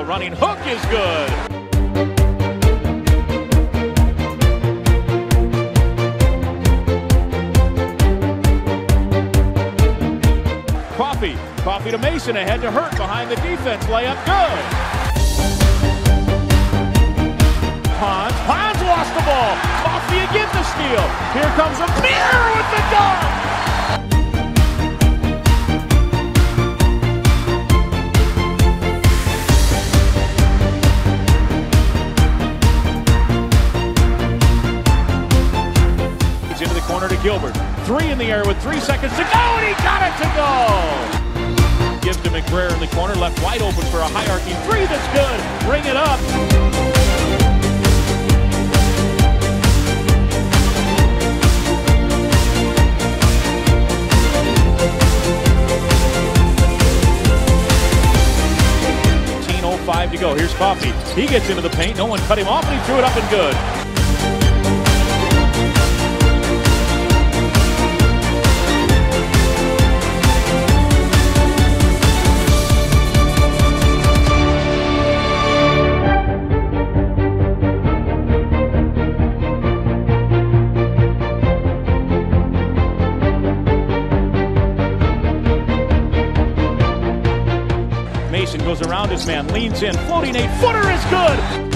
A running hook is good. Coffey to Mason, ahead to Hurt, behind the defense, layup good. Pons lost the ball, Coffey again the steal, here comes Amir with the dunk. He's into the corner to Gilbert, three in the air with 3 seconds to go, and he got it to go. Gives to McBrayer in the corner, left wide open for a hierarchy three that's good. Ring it up. .05 to go. Here's Coffey. He gets into the paint. No one cut him off, and he threw it up and good. Mason goes around his man, leans in, floating 8-footer is good!